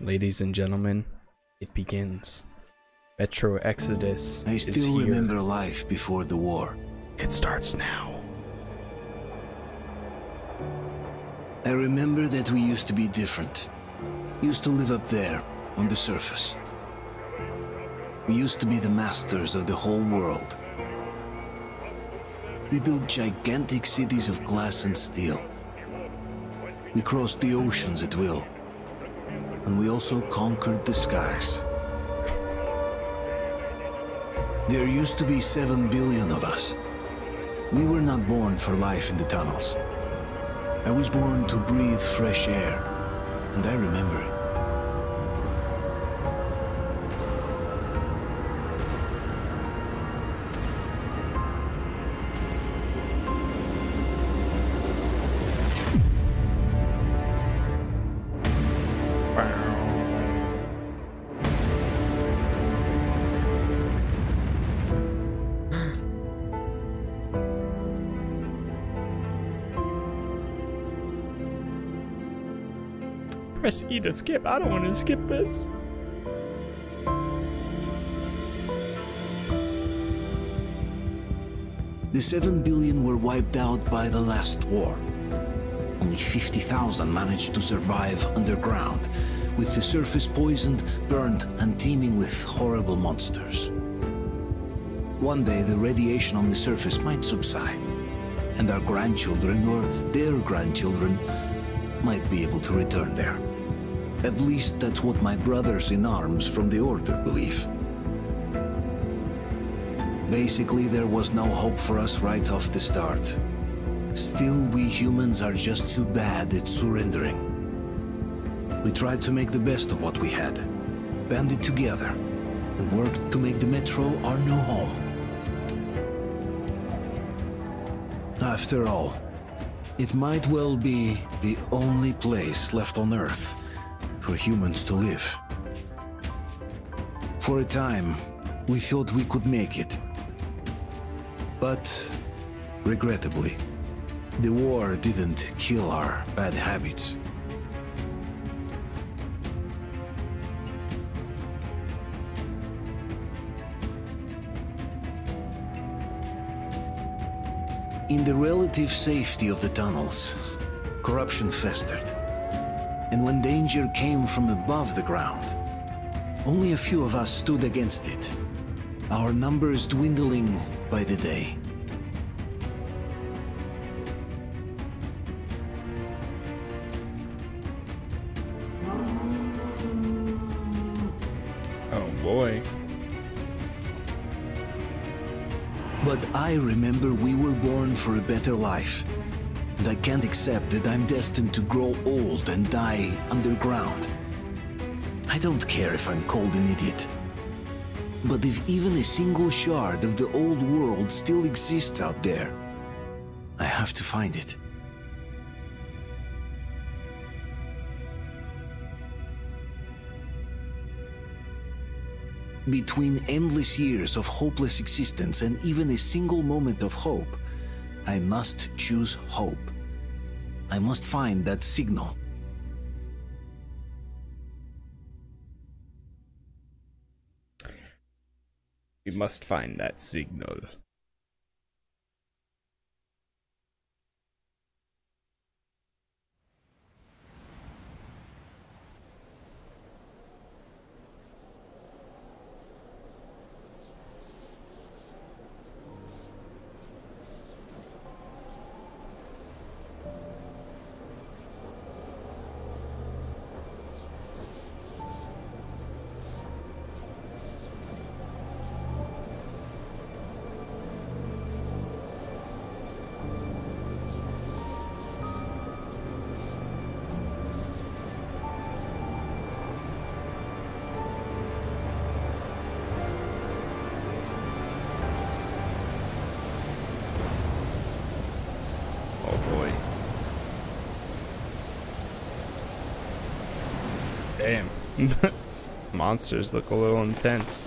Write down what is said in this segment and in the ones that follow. Ladies and gentlemen, it begins. Metro Exodus is here. I still remember life before the war. It starts now. I remember that we used to be different. Used to live up there, on the surface. We used to be the masters of the whole world. We built gigantic cities of glass and steel. We crossed the oceans at will. And we also conquered the skies. There used to be 7 billion of us. We were not born for life in the tunnels. I was born to breathe fresh air, and I remember it. Press E to skip. I don't want to skip this. The 7 billion were wiped out by the last war. Only 50,000 managed to survive underground, with the surface poisoned, burned, and teeming with horrible monsters. One day the radiation on the surface might subside, and our grandchildren, or their grandchildren, might be able to return there. At least that's what my brothers in arms from the Order believe. Basically, there was no hope for us right off the start. Still, we humans are just too bad at surrendering. We tried to make the best of what we had, banded together, and worked to make the Metro our new home. After all, it might well be the only place left on Earth for humans to live. For a time, we thought we could make it. But, regrettably, the war didn't kill our bad habits. In the relative safety of the tunnels, corruption festered. And when danger came from above the ground, only a few of us stood against it, our numbers dwindling by the day. Oh boy. But I remember we were born for a better life. And I can't accept that I'm destined to grow old and die underground. I don't care if I'm called an idiot. But if even a single shard of the old world still exists out there, I have to find it. Between endless years of hopeless existence and even a single moment of hope, I must choose hope. I must find that signal. We must find that signal. Damn. Monsters look a little intense.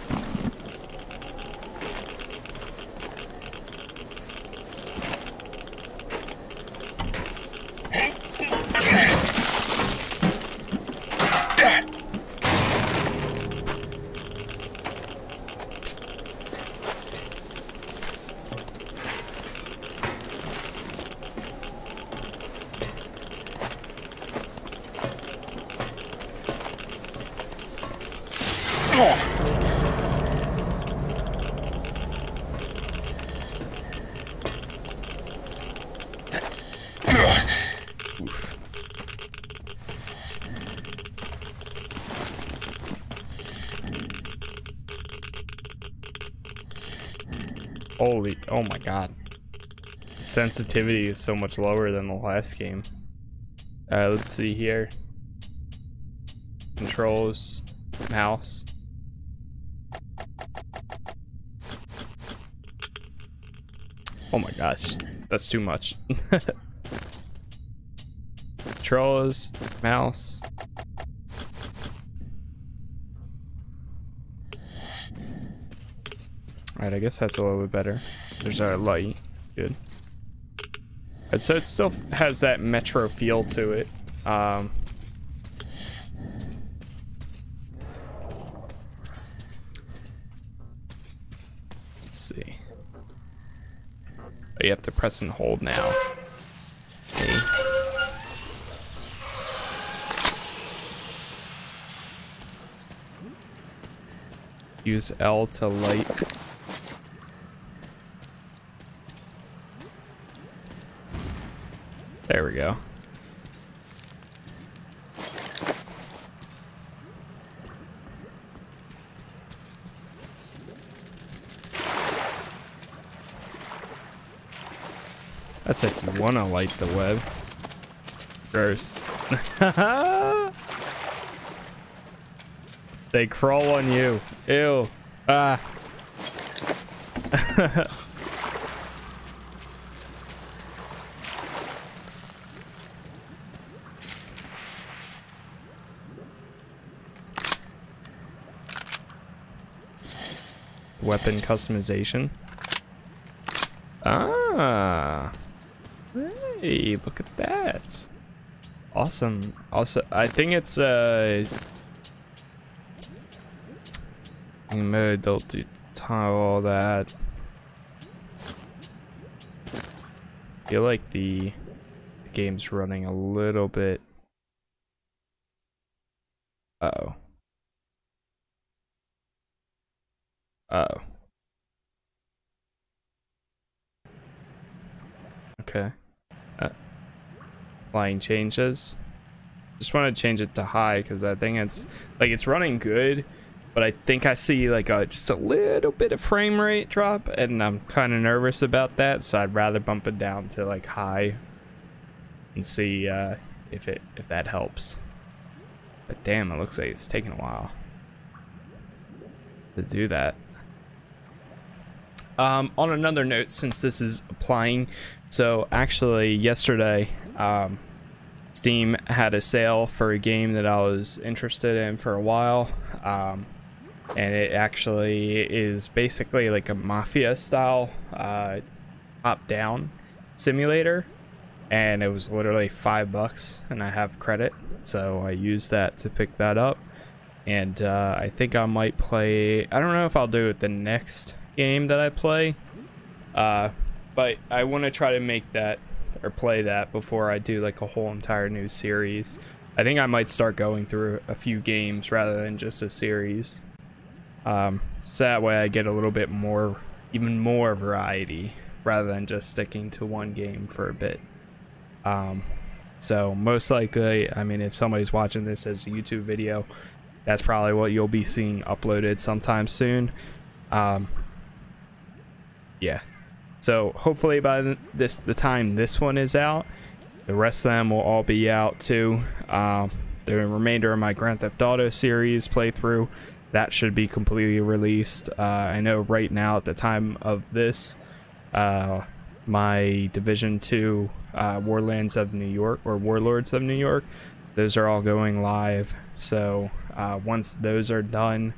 Holy, oh my god. Sensitivity is so much lower than the last game. Let's see here. Controls, mouse. Oh my gosh, that's too much. Controls, mouse. Alright, I guess that's a little bit better. There's our light. Good. And so it still has that Metro feel to it. Let's see. Oh, you have to press and hold now. Okay. Use L to light. There we go. That's if you want to light the web. Gross. They crawl on you. Ew. Ah. Weapon customization. Ah. Hey, look at that. Awesome. Also, I think it's mode, they'll do all that. I feel like the game's running a little bit. Uh-oh. Uh-oh. Okay. Line changes. Just want to change it to high because I think it's like it's running good, but I think I see like just a little bit of frame rate drop, and I'm kind of nervous about that. So I'd rather bump it down to like high and see if that helps. But damn, it looks like it's taking a while to do that. On another note, since this is applying, so actually yesterday, Steam had a sale for a game that I was interested in for a while, and it actually is basically like a mafia-style top-down simulator, and it was literally $5, and I have credit, so I used that to pick that up, and I think I might play. I don't know if I'll do it the next game that I play, but I want to try to make that or play that before I do like a whole entire new series. I think I might start going through a few games rather than just a series, so that way I get a little bit more, even more variety rather than just sticking to one game for a bit. So most likely, I mean, if somebody's watching this as a YouTube video, that's probably what you'll be seeing uploaded sometime soon. Yeah, so hopefully by the time this one is out, the rest of them will all be out too. The remainder of my Grand Theft Auto series playthrough, that should be completely released. I know right now at the time of this, my Division 2 Warlands of New York or Warlords of New York, those are all going live. So once those are done,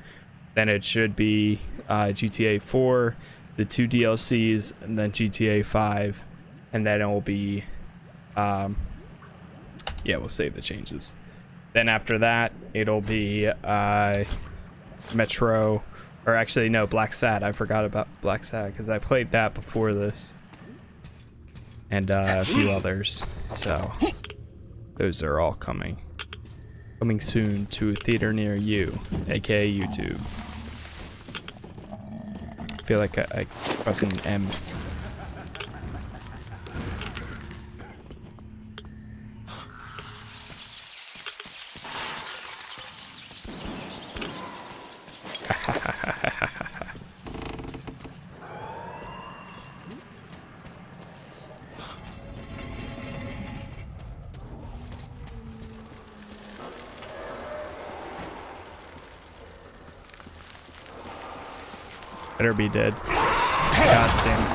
then it should be GTA 4. The 2 DLCs, and then GTA 5, and then it will be, yeah, we'll save the changes. Then after that, it'll be Metro, or actually no, Black Sad. I forgot about Black Sad because I played that before this, and a few others. So those are all coming. Coming soon to a theater near you, aka YouTube. I feel like I pressing M. Better be dead. God damn.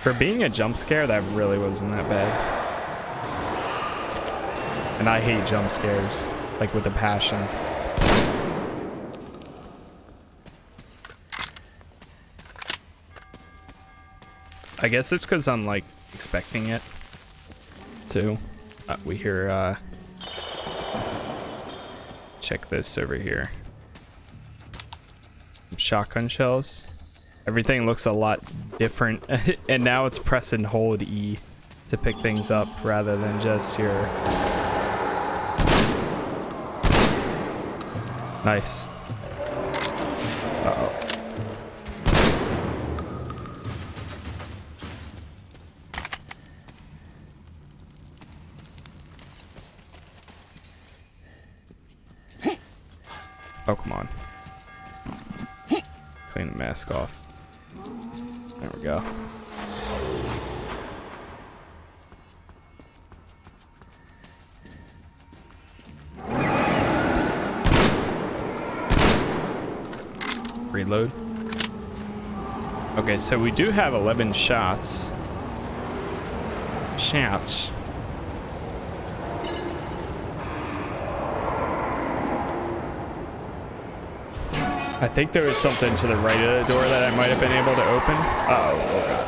For being a jump scare, that really wasn't that bad. And I hate jump scares, like with a passion. I guess it's because I'm like expecting it too. We hear check this over here. Shotgun shells. Everything looks a lot different. And now it's press and hold E to pick things up rather than just your nice. Uh-oh. Oh, come on. Clean the mask off. There we go. Reload. Okay, so we do have 11 shots. Shouts. I think there was something to the right of the door that I might have been able to open. Uh-oh, oh god.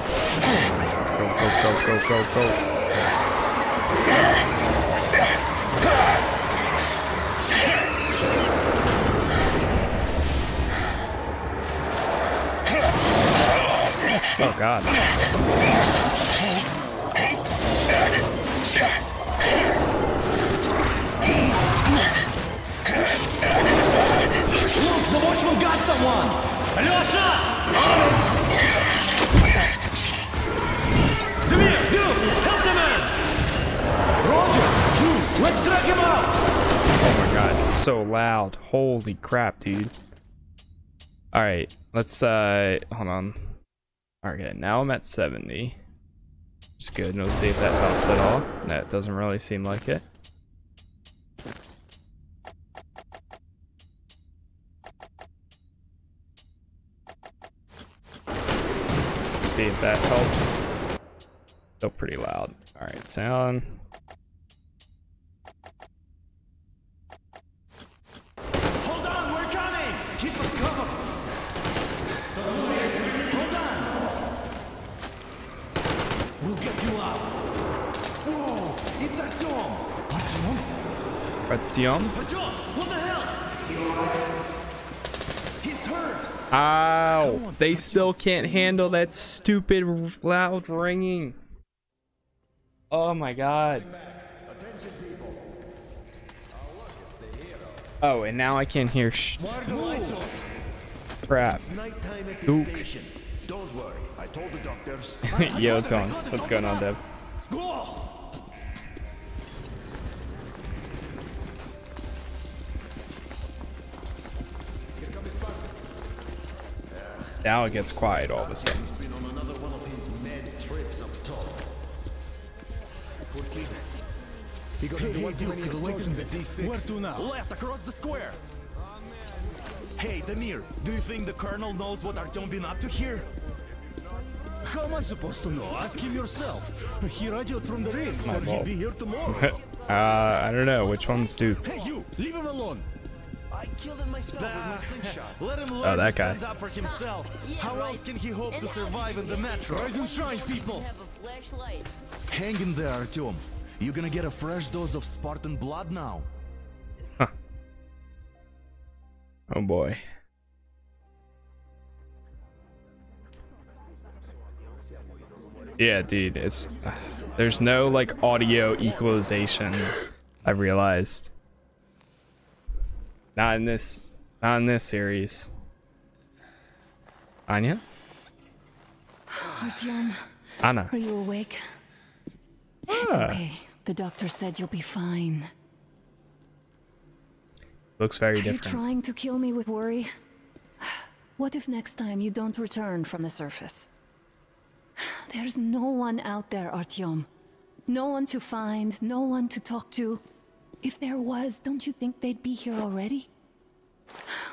Go, go, go, go, go, go. Oh god. Look, the watchman got someone! Alyosha! Damir, Duke, help the man! Roger, Duke, let's drag him out! Oh my god, it's so loud. Holy crap, dude. Alright, let's, hold on. Alright, now I'm at 70. It's good, and we'll see if that helps at all. No, it doesn't really seem like it. See if that helps. Still pretty loud. All right, sound. Hold on, we're coming. Keep us covered. Hold on. We'll get you out. Whoa, it's Artyom. Artyom? Artyom, what the hell? Is he alright? He's hurt. Ow, they still can't handle that stupid loud ringing. Oh my god. Oh, and now I can't hear sh. Crap. Duke. Don't worry, I told the doctors. Yo, it's on. What's going on, Dev? Now it gets quiet all of a sudden. Left across the square. Hey, Damir, do you think the colonel knows what Artyom been up to here? How am I supposed to know? Ask him yourself. He radioed from the ring, said he'll be here tomorrow. I don't know. Which one's Duke? Hey, you, leave him alone. I killed him myself with my slingshot. Let him learn to stand up for himself. Yeah, how else can he hope to survive in the metro? Rise and shine, people! Hang in there, Artyom. You're gonna get a fresh dose of Spartan blood now. Huh. Oh boy. Yeah, dude, it's there's no like audio equalization. I realized. Not in this series. Anya? Artyom. Anna. Are you awake? Ah. It's okay. The doctor said you'll be fine. Looks very different. Are you trying to kill me with worry? What if next time you don't return from the surface? There's no one out there, Artyom. No one to find, no one to talk to. If there was, don't you think they'd be here already?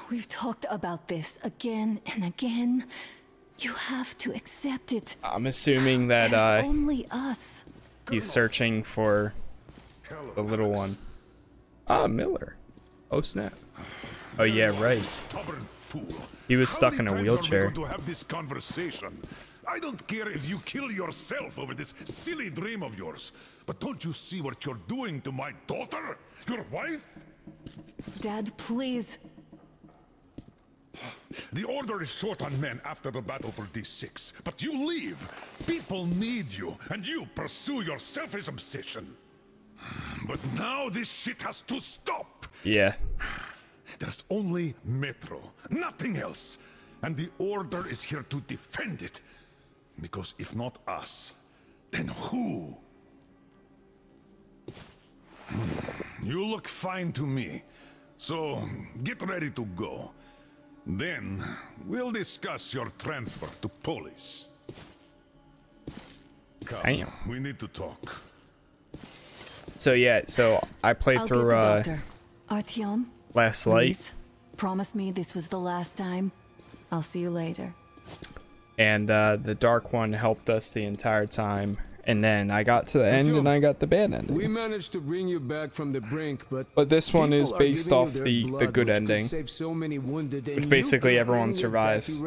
We've talked about this again and again. You have to accept it. I'm assuming that only us. He's searching for the little one. Ah, Miller. Oh snap. Oh yeah, right. He was stuck in a wheelchair. I don't care if you kill yourself over this silly dream of yours, but don't you see what you're doing to my daughter? Your wife? Dad, please. The order is short on men after the battle for D6, but you leave. People need you, and you pursue your selfish obsession. But now this shit has to stop. Yeah. There's only Metro, nothing else. And the order is here to defend it. Because if not us, then who? You look fine to me, so get ready to go. Then we'll discuss your transfer to police. Come, damn. We need to talk. So yeah, so I played through Artyom, Last Light. Please, promise me this was the last time. I'll see you later. And the Dark One helped us the entire time, and then I got to the end and I got the bad ending. We managed to bring you back from the brink, but this one is based off the good ending, which basically everyone survives.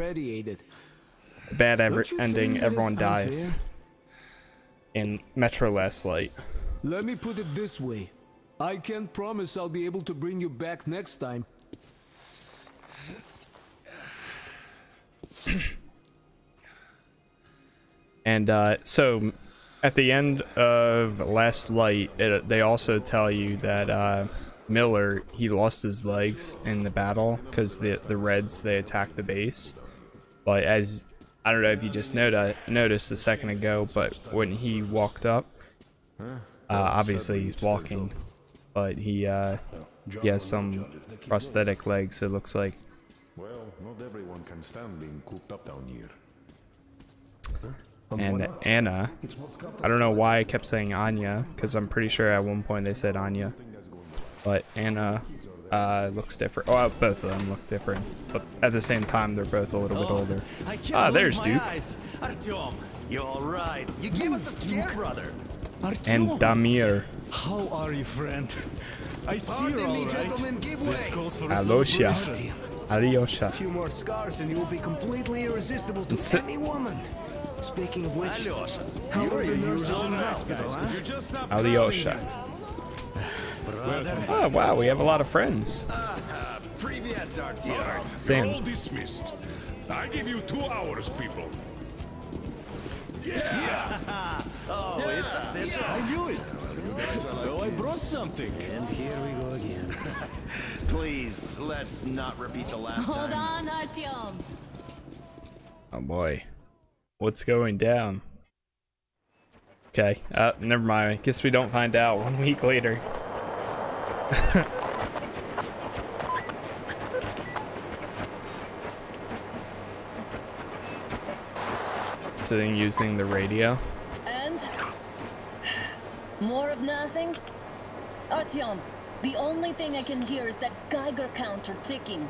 Bad ending, everyone dies. In Metro Last Light. Let me put it this way. I can't promise I'll be able to bring you back next time. And so at the end of Last Light, they also tell you that Miller, he lost his legs in the battle because the Reds, they attacked the base. But as I don't know if you just noticed a second ago, but when he walked up, obviously he's walking, but he has some prosthetic legs, it looks like. Well, not everyone can stand being cooped up down here. And Anna, I don't know why I kept saying Anya, because I'm pretty sure at one point they said Anya, but Anna looks different. Oh, both of them look different, but at the same time they're both a little bit older. Ah, there's Duke. Artyom, you all right? You gave us a scare, brother. And Damir. How are you, friend? I see you all right. Alyosha. Alyosha. A few more scars and you will be completely irresistible to any woman. Speaking of which, how are you nurses in the hospital, huh? Alyosha. Oh wow, we have a lot of friends. Same. All dismissed. I give you 2 hours, people. Yeah. Oh, it's official. I do it. So I brought something. And here we go again. Please, let's not repeat the last time. Hold on, Artyom. Oh boy. What's going down? Okay, never mind. I guess we don't find out 1 week later. Sitting using the radio. And more of nothing? Artyom, the only thing I can hear is that Geiger counter ticking.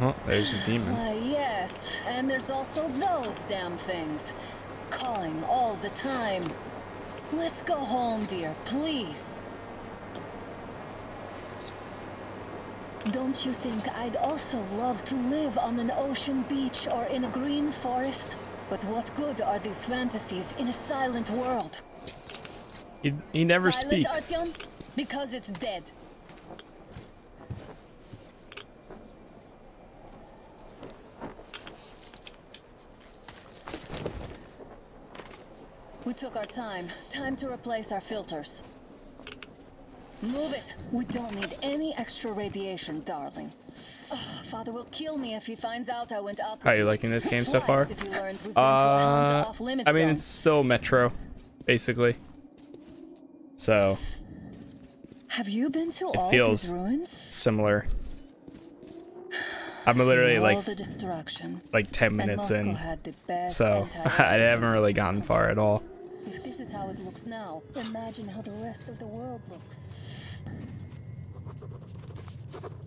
Oh, there's a demon. Yes, and there's also those damn things. Calling all the time. Let's go home, dear, please. Don't you think I'd also love to live on an ocean beach or in a green forest? But what good are these fantasies in a silent world? He never speaks. Silent, Artyom, because it's dead. We took our time. Time to replace our filters. Move it. We don't need any extra radiation, darling. Oh, Father will kill me if he finds out I went up. How are you liking this game so far? I mean, it's still Metro, basically. So. Have you been to all these ruins? Similar. I'm literally like 10 minutes in, so I haven't really gotten far at all. If this is how it looks now, imagine how the rest of the world looks.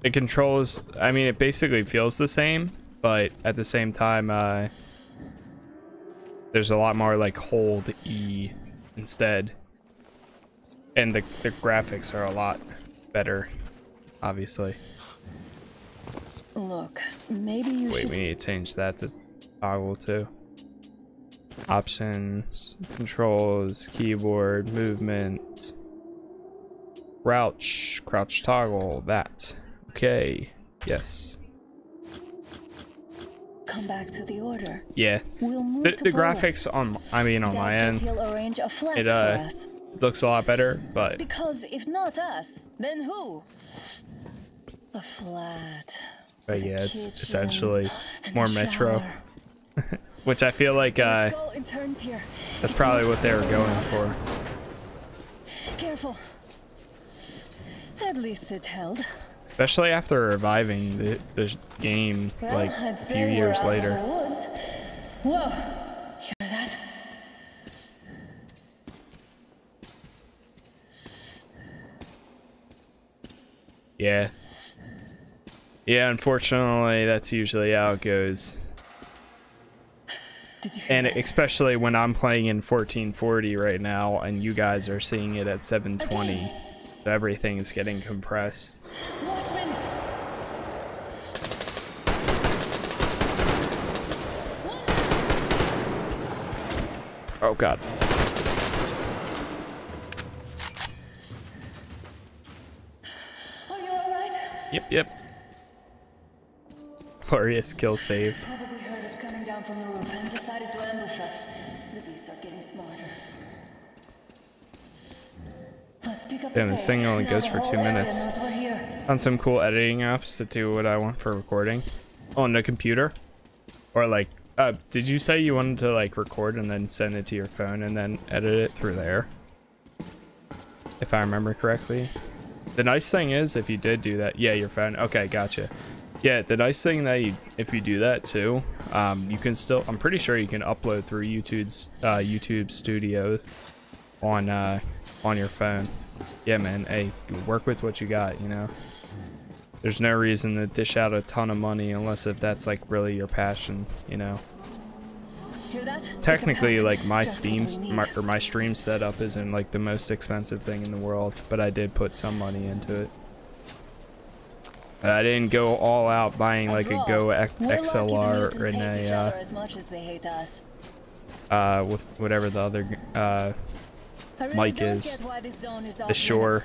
It controls, I mean, it basically feels the same, but at the same time, there's a lot more like hold E instead. And the graphics are a lot better, obviously. Look, maybe you should... Wait, we need to change that to toggle too. Options, controls, keyboard, movement, crouch toggle, that. Okay, yes. Come back to the order. Yeah, we'll move the graphics on my end, it looks a lot better, but... Because if not us, then who? A flat... But yeah, it's essentially more Metro, which I feel like that's probably what they were going for. Careful. At least it held. Especially after reviving the game like a few years later. Whoa! Hear that? Yeah. Yeah, unfortunately, that's usually how it goes. And especially when I'm playing in 1440 right now, and you guys are seeing it at 720, okay. So everything is getting compressed. Watchman. Oh God. Are you all right? Yep, yep. Glorious kill saved. Probably heard us coming down from the roof and decided to ambush us. The beasts are getting smarter. Let's pick up. Damn, this thing only goes for 2 minutes. Found some cool editing apps to do what I want for recording on the computer, or like, did you say you wanted to like record and then send it to your phone and then edit it through there? If I remember correctly. The nice thing is, if you did do that, yeah, your phone. Okay, gotcha. Yeah, the nice thing that if you do that too, you can still, I'm pretty sure you can upload through YouTube's YouTube Studio on your phone. Yeah, man. Hey, work with what you got, you know. There's no reason to dish out a ton of money unless if that's like really your passion, you know. Technically, like my stream setup isn't like the most expensive thing in the world, but I did put some money into it. I didn't go all out buying like a Go XLR or a whatever the other mic is, the Shure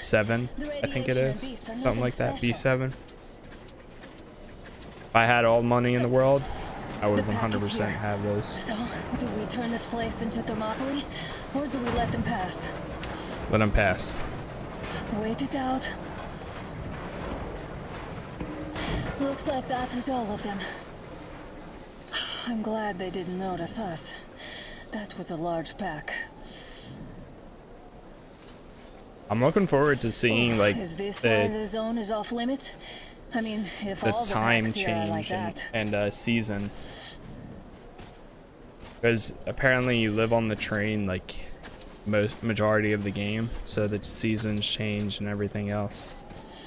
7, I think it is, something like that, B7. If I had all money in the world, I would 100% have those. So, do we turn this place into Thermopylae, or do we let them pass? Let them pass. Wait it out. Looks like that was all of them. I'm glad they didn't notice us. That was a large pack. I'm looking forward to seeing like the zone is off limits. I mean, if the time change and season, because apparently you live on the train like majority of the game, so the seasons change and everything else.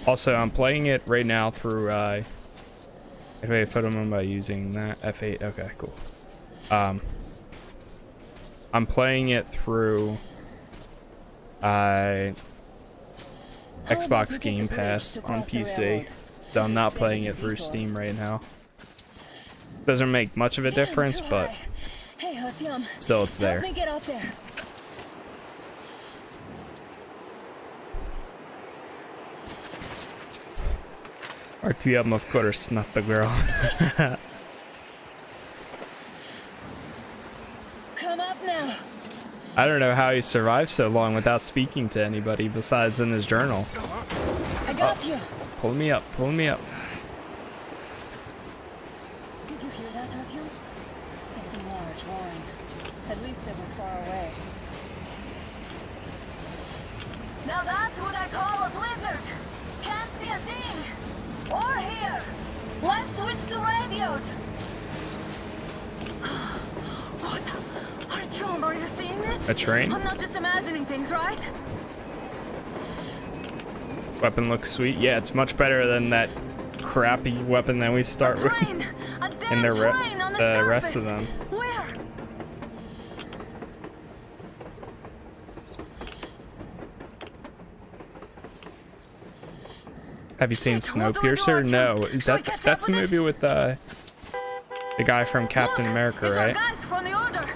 Also, I'm playing it right now through F8 Photomon by using that F8. Okay, cool. I'm playing it through Xbox Game Pass on PC. So I'm not playing it through Steam right now. Doesn't make much of a difference, but still, it's there. RTM, of course, not the girl. Come up now. I don't know how he survived so long without speaking to anybody besides in his journal. I got you. Pull me up, pull me up. Did you hear that, Artyom? Something large roaring. At least it was far away. Now that's what I call a blizzard. Can't see a thing. Or hear. Let's switch to radios. What? Artyom, are you seeing this? A train? I'm not just imagining things, right? Weapon looks sweet. Yeah, it's much better than that crappy weapon that we start with. And the rest of them. Where? Have you seen Snowpiercer? No. Is that that's the movie with the guy from Captain America, right? Guys from the order.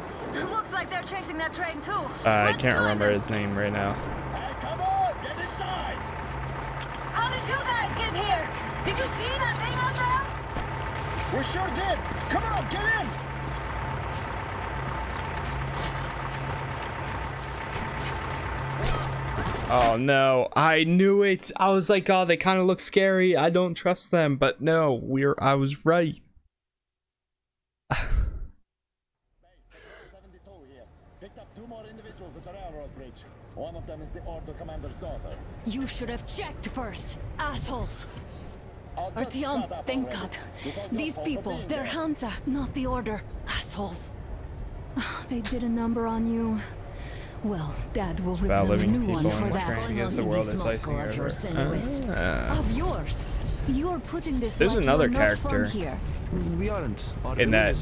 Looks like they're chasing that train too. I can't remember his name right now. Did you see that thing out there? We sure did. Come on, get in. Oh no, I knew it. I was like, oh, they kind of look scary. I don't trust them, but no, I was right. Picked up two more individuals at the railroad bridge. One of them is the order commander's daughter. You should have checked first, assholes. Artyom, thank God. These people, they're Hansa, not the Order. Assholes. They did a number on you. Well, Dad will reveal a new one for that. Of yours. You're putting this. There's another character here. We aren't. In that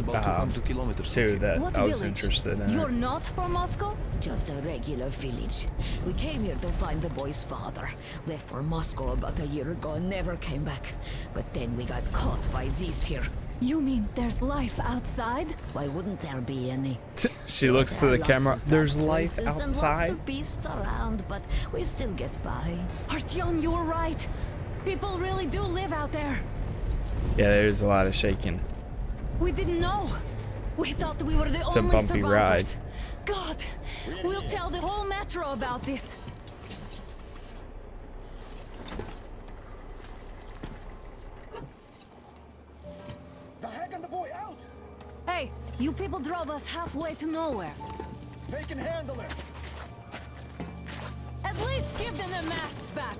too, that I was interested in. You're not from Moscow? Just a regular village. We came here to find the boy's father. Left for Moscow about a year ago and never came back. But then we got caught by these here. You mean there's life outside? Why wouldn't there be any? She looks to the camera. There's life outside. And lots of beasts around, but we still get by. Artyom, you're right. People really do live out there. Yeah, there's a lot of shaking. We didn't know. We thought we were the only survivors. It's a bumpy ride. God, we'll tell the whole metro about this. The hag and the boy out. Hey, you people drove us halfway to nowhere. They can handle it. At least give them their masks back.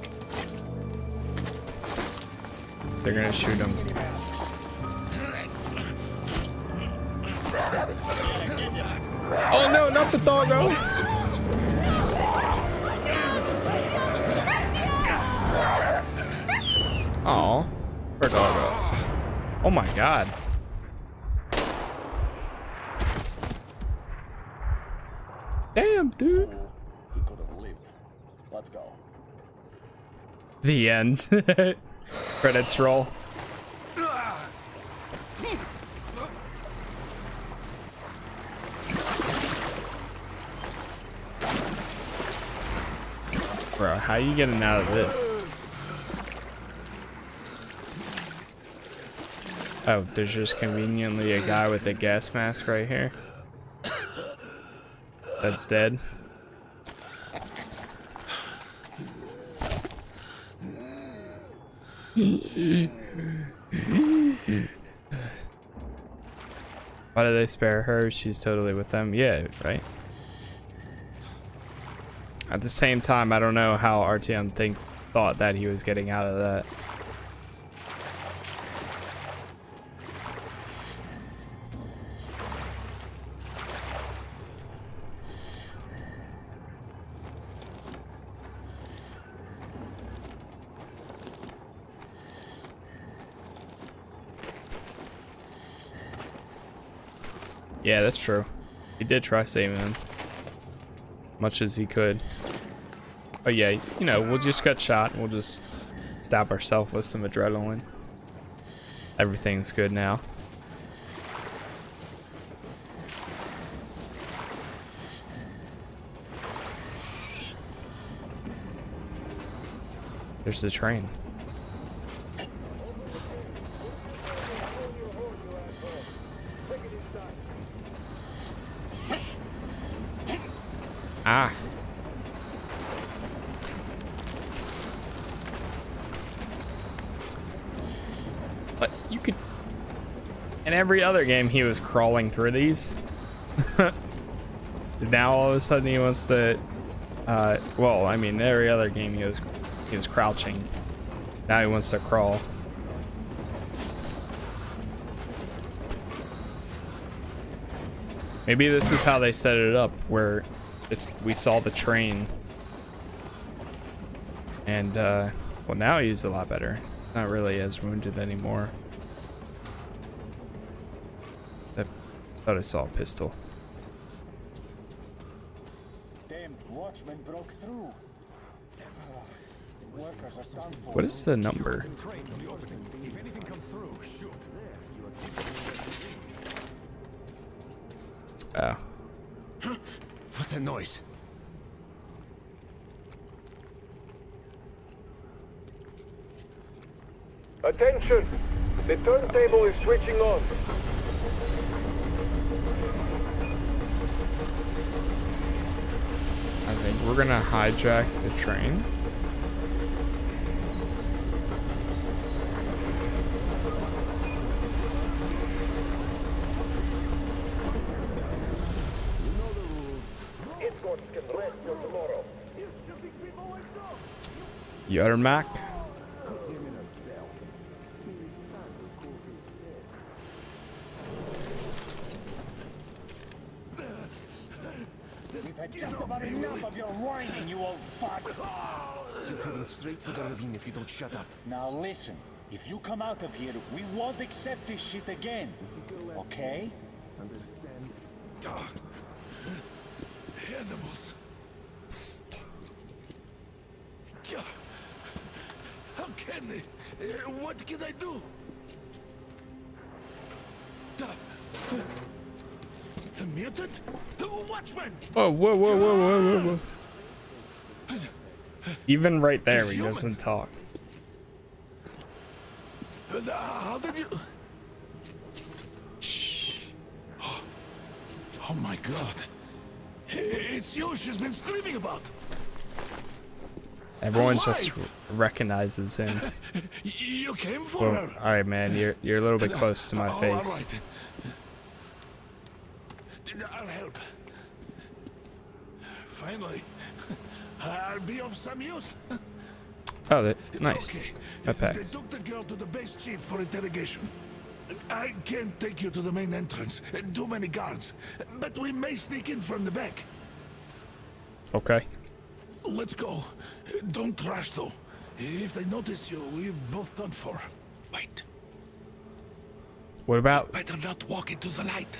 They're gonna shoot him. Oh no, not the doggo! Aw, poor doggo. Oh my God. Damn, dude. Let's go. The end. Credits roll. Bro, how are you getting out of this? Oh, there's just conveniently a guy with a gas mask right here. That's dead. Why do they spare her? She's totally with them. Yeah, right. At the same time, I don't know how RTM thought that he was getting out of that. Yeah, that's true. He did try saving him. Much as he could. Oh yeah, you know, we'll just get shot. We'll just stab ourselves with some adrenaline. Everything's good now. There's the train. Ah. But you could... In every other game, he was crawling through these. Now all of a sudden he wants to... well, I mean, every other game he was crouching. Now he wants to crawl. Maybe this is how they set it up, where we saw the train. And, well, now he's a lot better. He's not really as wounded anymore. I thought I saw a pistol. Damn, watchman broke through. Workers are stunned for. What is the number? If anything comes through, shoot. Oh. What's that noise? Attention! The turntable is switching on. I think we're gonna hijack the train. Yermak. We've had just about enough of your whining, you old fuck. You're coming straight for the ravine if you don't shut up. Now listen, if you come out of here, we won't accept this shit again. Okay? Understand? Animals. Psst. How can they? What can I do? The mutant? Watchman! Oh, whoa, whoa, whoa, whoa, whoa, whoa. Even right there, he doesn't talk. How did you? Shh. Oh my God. It's you she's been screaming about. Everyone just recognizes him. You came for her. All right, man, you're a little bit close to my face. All right. I'll help. Finally, I'll be of some use. Oh, nice. Okay. They took the girl to the base chief for interrogation. I can't take you to the main entrance. Too many guards. But we may sneak in from the back. Okay. Let's go. Don't rush, though. If they notice you, we're both done for. Wait. What about... Better not walk into the light.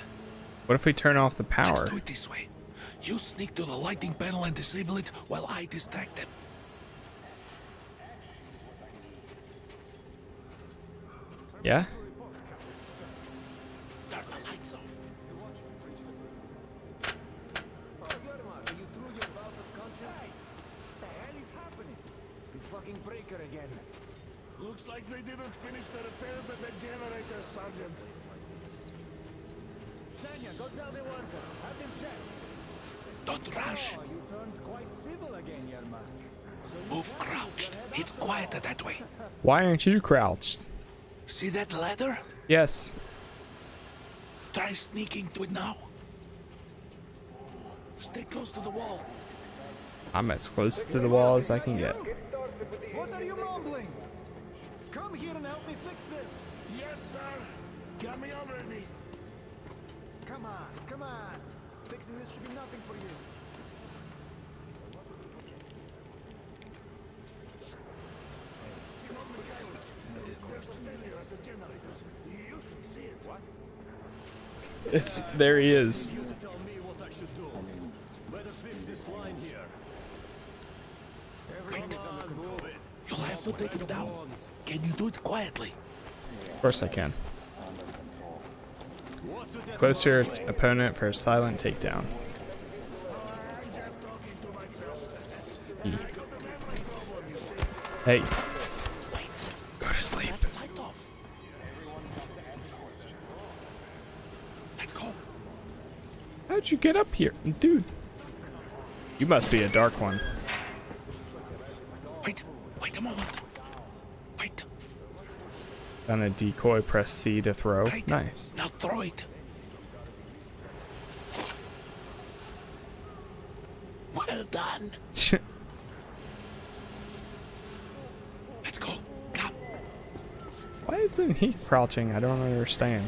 What if we turn off the power? Let's do it this way. You sneak to the lighting panel and disable it while I distract them. Yeah? Turn the lights off. Breaker again. Looks like they didn't finish the repairs at the generator, Sergeant. Sanya, go tell the worker. Have him check. Don't rush. Oh, you turned quite civil again, Yermak. Move crouched. It's quieter that way. Why aren't you crouched? See that ladder? Yes. Try sneaking to it now. Stay close to the wall. I'm as close to the wall as I can get. What are you mumbling? Come here and help me fix this. Yes, sir. Got me already. Come on, come on. Fixing this should be nothing for you. There's a failure at the generators. You should see it. What? It's there. He is. You tell me what I should do. Better fix this line here. You'll have to take it down. Can you do it quietly? Of course I can. Close your opponent for a silent takedown. E. Hey. Go to sleep. How'd you get up here? Dude. You must be a dark one. Wait a moment. Wait. On a decoy, press C to throw. Wait. Nice. Now throw it. Well done. Let's go. Come. Why isn't he crouching? I don't understand.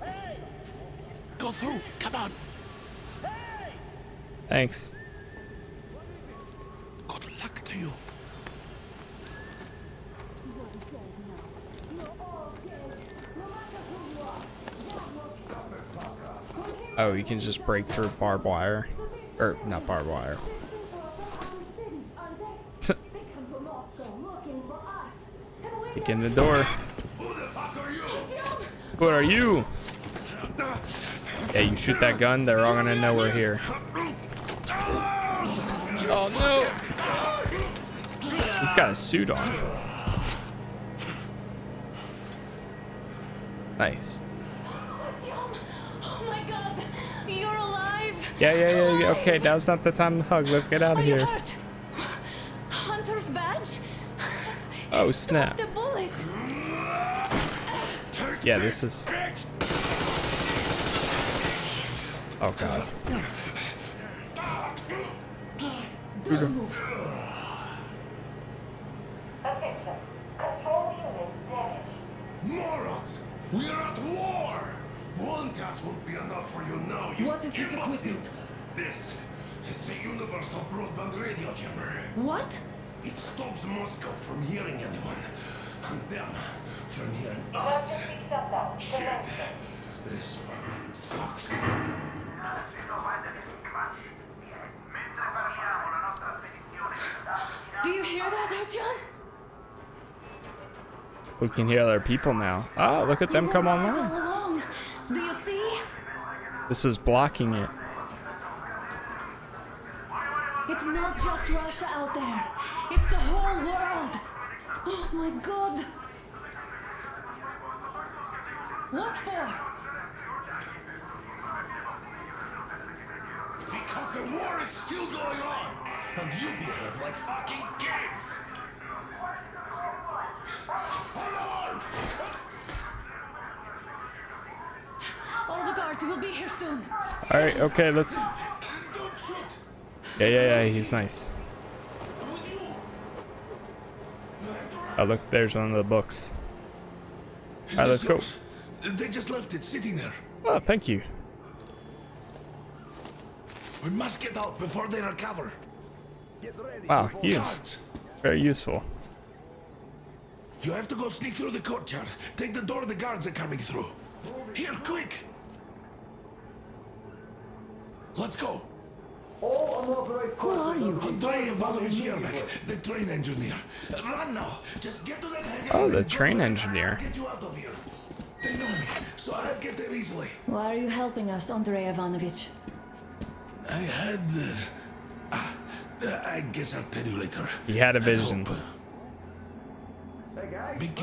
Hey. Go through. Come on. Hey. Thanks. Good luck to you. Oh, you can just break through barbed wire. Or, not barbed wire. Kick in the door. Who the fuck are you? What are you? Yeah, you shoot that gun, they're all gonna know we're here. Oh no! He's got a suit on. Nice. Oh my god, you're alive. Yeah. Okay, now's not the time to hug. Let's get out of here. Hunter's badge. Oh snap! The bullet. Yeah, this is. Oh god. Don't move. Attention. Control unit damaged. Morons! We are at war! One task won't be enough for you now. What is this equipment? This is the Universal Broadband Radio Jammer. What? It stops Moscow from hearing anyone. And them from hearing us. Shit. This fucking sucks. Do you hear that, Artyom? We can hear other people now. Ah, look at them come online. Do you see? This was blocking it. It's not just Russia out there. It's the whole world. Oh my god. What for? Because the war is still going on, and you behave like fucking kids! Alarm! All the guards will be here soon. Alright, okay, let's... Yeah, he's nice. Oh, look, there's one of the books. Alright, let's go. They just left it sitting there. Oh, thank you. We must get out before they recover. Wow, he is very useful. You have to go sneak through the courtyard. Take the door the guards are coming through. Here, quick! Let's go. Who are you? Andrey Ivanovich Yermak, the train engineer. Run now. Just get to that hangar. Oh, the train engineer. Get you out of here. They know me, so I'll get there easily. Why are you helping us, Andrey Ivanovich? I had... I guess I'll tell you later. He had a vision.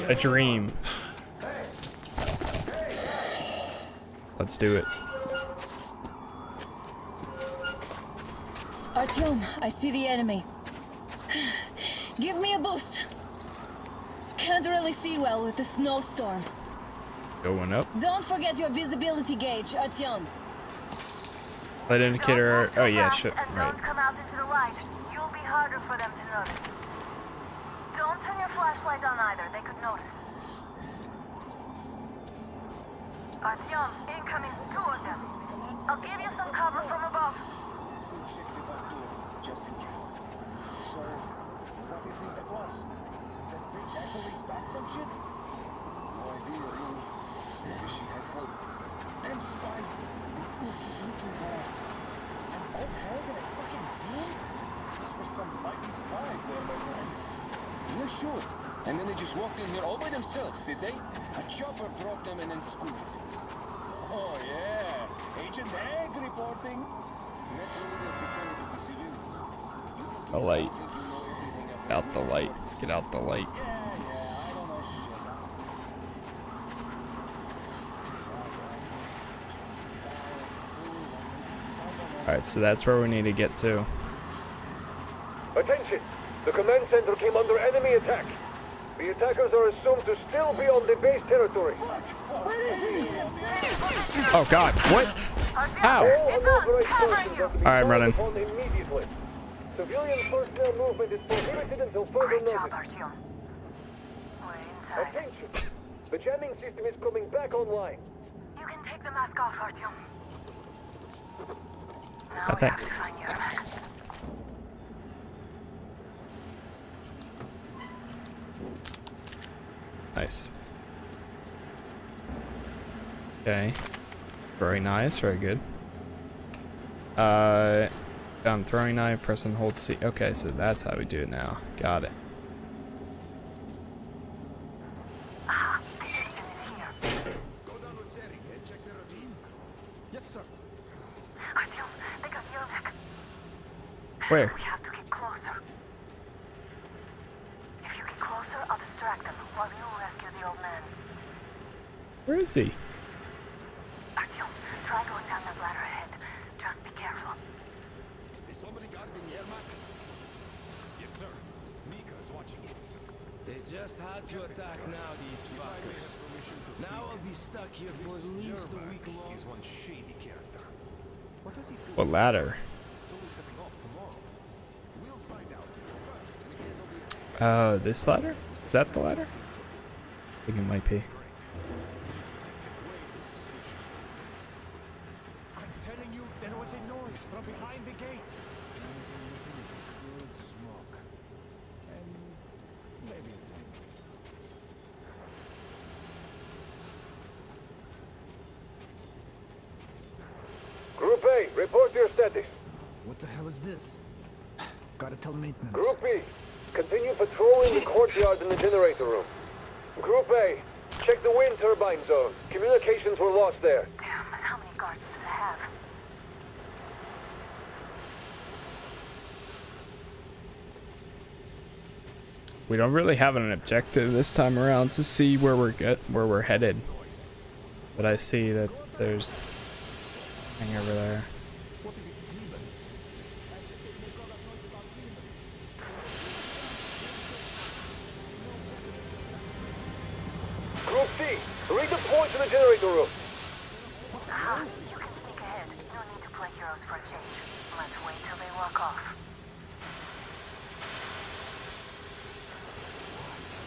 A dream. Let's do it. Artyom, I see the enemy. Give me a boost. Can't really see well with the snowstorm. Going up. Don't forget your visibility gauge, Artyom. Light indicator. Oh yeah, shit. Right. Don't come out into the light. You'll be harder for them to notice. Don't turn your flashlight on either. They could notice. Artyom, incoming. Two of them. I'll give you some cover from above. Sure. And then they just walked in here all by themselves, did they? A chopper brought them in and scooted. Oh, yeah. Agent Egg reporting. The light. Out the light. Get out the light. Yeah, I don't know shit about that. Alright, so that's where we need to get to. Attention! The command center came under enemy attack. The attackers are assumed to still be on the base territory. Oh god, what? Ow! Alright, I'm running. Civilian personnel movement is prohibited until further notice. Attention! The jamming system is coming back online. You can take the mask off, Artyom. Oh, thanks. Nice. Okay. Very nice, very good. Throwing knife, press and hold C. Okay, so that's how we do it now. Got it. Where? We have to get closer. If you get closer, I'll distract them while you rescue the old man. Where is he? Artyom, try going down that ladder ahead. Just be careful. Is somebody guarding Yermak? Yes, sir. Mika's watching it. They just had to attack now, these fuckers. Now I'll be stuck here for at least a week long. He's one shady character. What does he do? What ladder? This ladder? Is that the ladder? I think it might be. I'm telling you, there was a noise from behind the gate. Smoke. And maybe. Group A, report your status. What the hell is this? Gotta tell maintenance. Group B, continue patrolling the courtyard and the generator room. Group A, check the wind turbine zone. Communications were lost there. Damn, how many guards do they have? We don't really have an objective this time around to see where we're headed. But I see that there's a thing over there. Redeploy to the generator room. Aha, you can sneak ahead. No need to play heroes for a change. Let's wait till they walk off.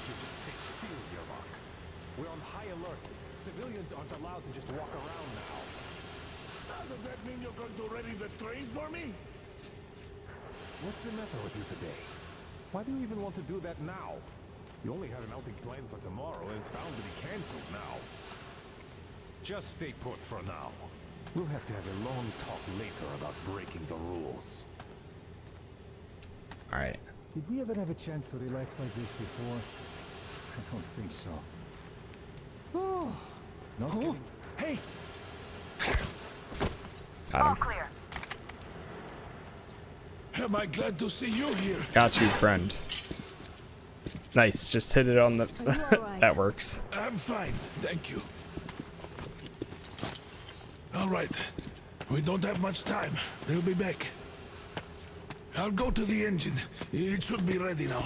You just stay still, Yermak. We're on high alert. Civilians aren't allowed to just walk around now. Does that mean you're going to ready the train for me? What's the matter with you today? Why do you even want to do that now? You only had an outing planned for tomorrow, and it's bound to be cancelled now. Just stay put for now. We'll have to have a long talk later about breaking the rules. Alright. Did we ever have a chance to relax like this before? I don't think so. Oh, no. Oh. Hey! All clear. Am I glad to see you here? Got you, friend. Nice, just hit it on the... That works. I'm fine, thank you. Alright, we don't have much time. They'll be back. I'll go to the engine. It should be ready now.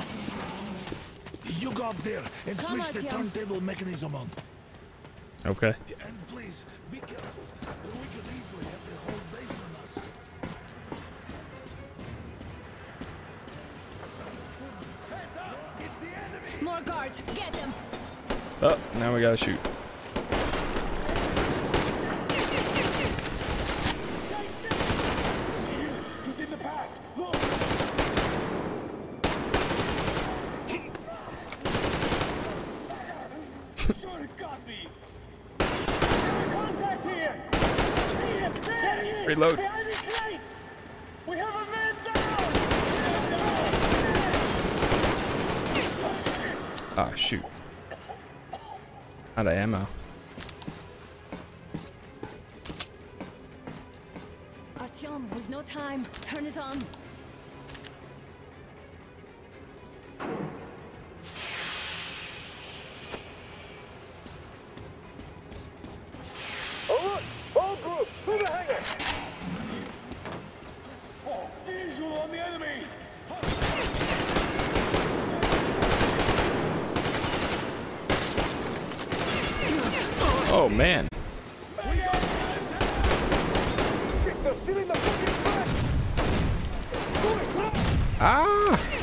You go up there and switch the turntable mechanism on. Okay. And please, be careful. We could easily have the whole base on us. More guards, get them. Oh, now we gotta shoot. Reload. Ah, shoot. Out of ammo. Artyom, we've no time. Turn it on. Oh, look! All group! Through the hangar! Oh, man. Ah!